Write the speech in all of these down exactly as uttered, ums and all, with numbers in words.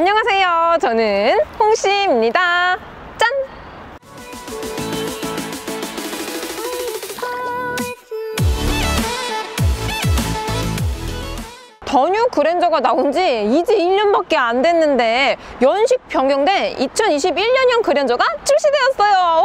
안녕하세요. 저는 홍씨입니다. 짠! 더 뉴 그랜저가 나온 지 이제 일 년밖에 안 됐는데 연식 변경된 이천이십일 년형 그랜저가 출시되었어요. 와!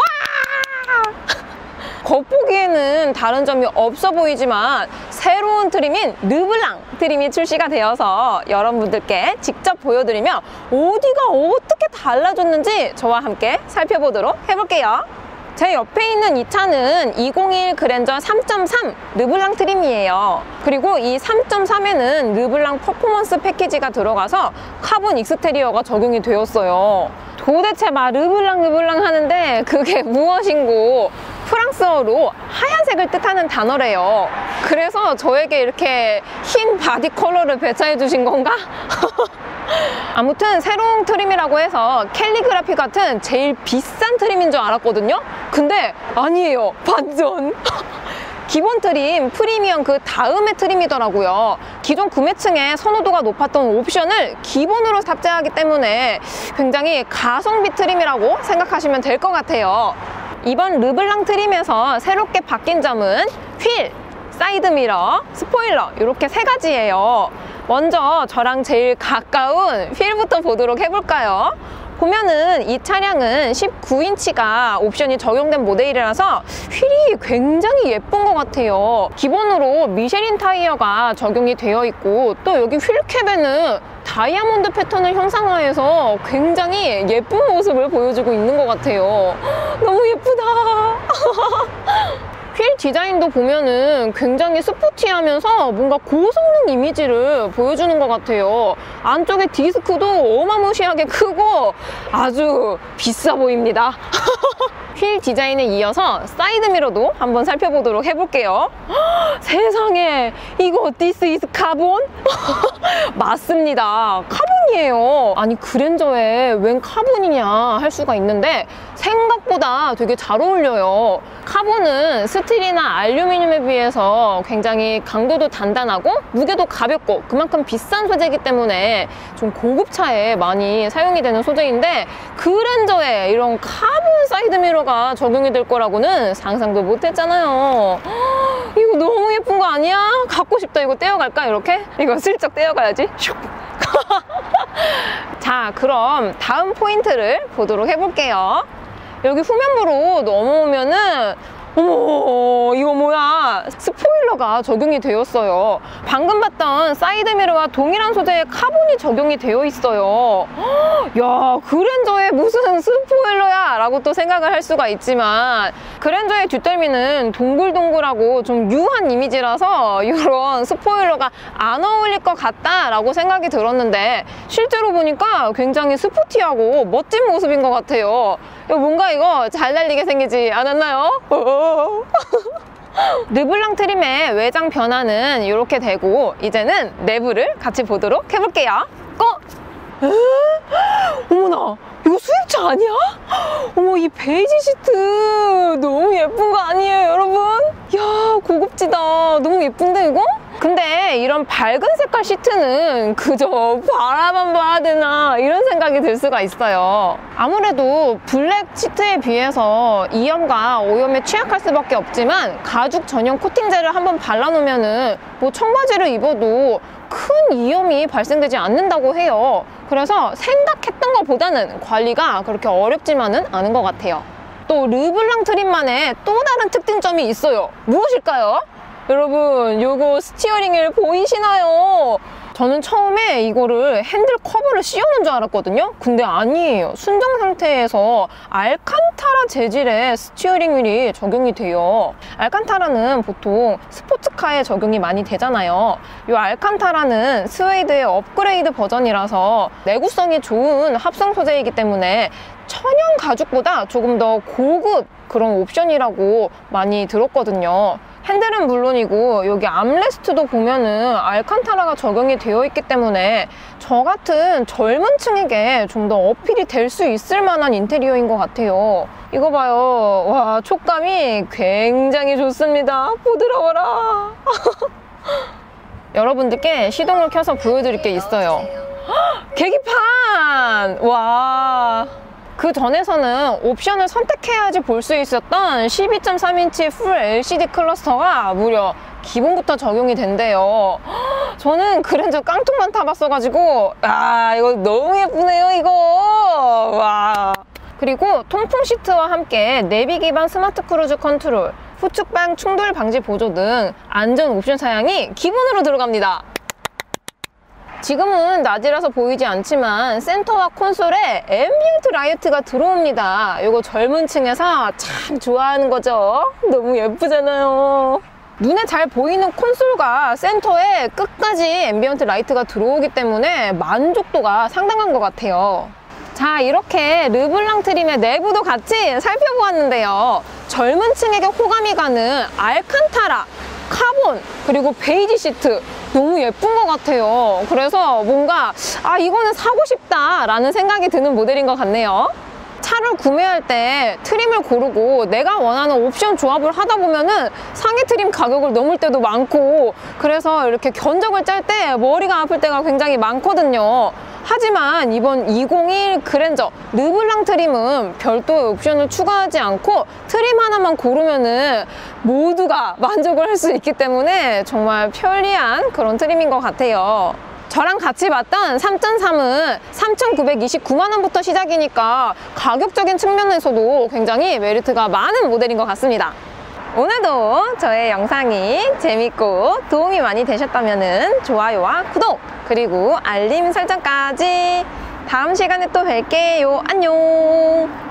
겉보기에는 다른 점이 없어 보이지만 새로운 트림인 르블랑 트림이 출시가 되어서 여러분들께 직접 보여드리며 어디가 어떻게 달라졌는지 저와 함께 살펴보도록 해볼게요. 제 옆에 있는 이 차는 이천이십일 그랜저 삼 점 삼 르블랑 트림이에요. 그리고 이 삼 점 삼에는 르블랑 퍼포먼스 패키지가 들어가서 카본 익스테리어가 적용이 되었어요. 도대체 막 르블랑 르블랑 하는데 그게 무엇인고, 프랑스어로 하얀색을 뜻하는 단어래요. 그래서 저에게 이렇게 흰 바디 컬러를 배차해 주신 건가? 아무튼 새로운 트림이라고 해서 캘리그라피 같은 제일 비싼 트림인 줄 알았거든요. 근데 아니에요. 반전! 기본 트림, 프리미엄 그 다음의 트림이더라고요. 기존 구매층의 선호도가 높았던 옵션을 기본으로 탑재하기 때문에 굉장히 가성비 트림이라고 생각하시면 될 것 같아요. 이번 르블랑 트림에서 새롭게 바뀐 점은 휠, 사이드미러, 스포일러 이렇게 세 가지예요. 먼저 저랑 제일 가까운 휠부터 보도록 해볼까요? 보면은 이 차량은 십구 인치가 옵션이 적용된 모델이라서 휠이 굉장히 예쁜 것 같아요. 기본으로 미쉐린 타이어가 적용이 되어 있고, 또 여기 휠캡에는 다이아몬드 패턴을 형상화해서 굉장히 예쁜 모습을 보여주고 있는 것 같아요. 너무 예쁘다. 휠 디자인도 보면은 굉장히 스포티하면서 뭔가 고성능 이미지를 보여주는 것 같아요. 안쪽에 디스크도 어마무시하게 크고 아주 비싸 보입니다. 휠 디자인에 이어서 사이드미러도 한번 살펴보도록 해볼게요. 세상에, 이거 This is 카본? 맞습니다. 카본이에요. 아니, 그랜저에 웬 카본이냐 할 수가 있는데 생각보다 되게 잘 어울려요. 카본은 스틸이나 알루미늄에 비해서 굉장히 강도도 단단하고 무게도 가볍고 그만큼 비싼 소재이기 때문에 좀 고급차에 많이 사용이 되는 소재인데, 그랜저에 이런 카본 사이드미러 가 적용이 될 거라고는 상상도 못 했잖아요. 허, 이거 너무 예쁜 거 아니야? 갖고 싶다. 이거 떼어갈까? 이렇게? 이거 슬쩍 떼어가야지. 자, 그럼 다음 포인트를 보도록 해볼게요. 여기 후면부로 넘어오면은 어머, 이거 뭐야? 스포일러가 적용이 되었어요. 방금 봤던 사이드미러와 동일한 소재의 카본이 적용이 되어 있어요. 허, 야, 그랜저에 무슨 스포일러야? 라고 또 생각을 할 수가 있지만, 그랜저의 뒷덜미는 동글동글하고 좀 유한 이미지라서 이런 스포일러가 안 어울릴 것 같다라고 생각이 들었는데 실제로 보니까 굉장히 스포티하고 멋진 모습인 것 같아요. 뭔가 이거 잘 날리게 생기지 않았나요? 르블랑 트림의 외장 변화는 이렇게 되고, 이제는 내부를 같이 보도록 해볼게요. 고! 어머나, 이거 수입차 아니야? 어머, 이 베이지 시트 너무 예쁜 거 아니에요, 여러분? 이야, 고급지다. 너무 예쁜데, 이거? 근데 이런 밝은 색깔 시트는 그저 바라만 봐야 되나 이런 생각이 들 수가 있어요. 아무래도 블랙 시트에 비해서 이염과 오염에 취약할 수밖에 없지만, 가죽 전용 코팅제를 한번 발라놓으면은 뭐 청바지를 입어도 큰 이염이 발생되지 않는다고 해요. 그래서 생각했던 것보다는 관리가 그렇게 어렵지만은 않은 것 같아요. 또 르블랑 트림만의 또 다른 특징점이 있어요. 무엇일까요? 여러분, 요거 스티어링 휠 보이시나요? 저는 처음에 이거를 핸들 커버를 씌우는 줄 알았거든요. 근데 아니에요. 순정 상태에서 알칸타라 재질의 스티어링 휠이 적용이 돼요. 알칸타라는 보통 스포츠카에 적용이 많이 되잖아요. 이 알칸타라는 스웨이드의 업그레이드 버전이라서 내구성이 좋은 합성 소재이기 때문에 천연 가죽보다 조금 더 고급 그런 옵션이라고 많이 들었거든요. 핸들은 물론이고 여기 암레스트도 보면은 알칸타라가 적용이 되어 있기 때문에 저 같은 젊은 층에게 좀 더 어필이 될 수 있을 만한 인테리어인 것 같아요. 이거 봐요. 와, 촉감이 굉장히 좋습니다. 부드러워라. 여러분들께 시동을 켜서 보여드릴 게 있어요. 헉, 계기판! 와, 그 전에서는 옵션을 선택해야지 볼 수 있었던 십이 점 삼 인치 풀 엘시디 클러스터가 무려 기본부터 적용이 된대요. 헉, 저는 그랜저 깡통만 타봤어가지고 아, 이거 너무 예쁘네요 이거. 와. 그리고 통풍 시트와 함께 내비 기반 스마트 크루즈 컨트롤, 후측방 충돌 방지 보조 등 안전 옵션 사양이 기본으로 들어갑니다. 지금은 낮이라서 보이지 않지만 센터와 콘솔에 앰비언트 라이트가 들어옵니다. 이거 젊은 층에서 참 좋아하는 거죠. 너무 예쁘잖아요. 눈에 잘 보이는 콘솔과 센터에 끝까지 앰비언트 라이트가 들어오기 때문에 만족도가 상당한 것 같아요. 자, 이렇게 르블랑 트림의 내부도 같이 살펴보았는데요. 젊은 층에게 호감이 가는 알칸타라, 카본, 그리고 베이지 시트 너무 예쁜 것 같아요. 그래서 뭔가 아, 이거는 사고 싶다 라는 생각이 드는 모델인 것 같네요. 차를 구매할 때 트림을 고르고 내가 원하는 옵션 조합을 하다 보면은 상위 트림 가격을 넘을 때도 많고, 그래서 이렇게 견적을 짤 때 머리가 아플 때가 굉장히 많거든요. 하지만 이번 이천십일 그랜저 르블랑 트림은 별도의 옵션을 추가하지 않고 트림 하나만 고르면은 모두가 만족을 할 수 있기 때문에 정말 편리한 그런 트림인 것 같아요. 저랑 같이 봤던 삼 점 삼은 삼천구백이십구만 원부터 시작이니까 가격적인 측면에서도 굉장히 메리트가 많은 모델인 것 같습니다. 오늘도 저의 영상이 재밌고 도움이 많이 되셨다면 좋아요와 구독, 그리고 알림 설정까지. 다음 시간에 또 뵐게요. 안녕.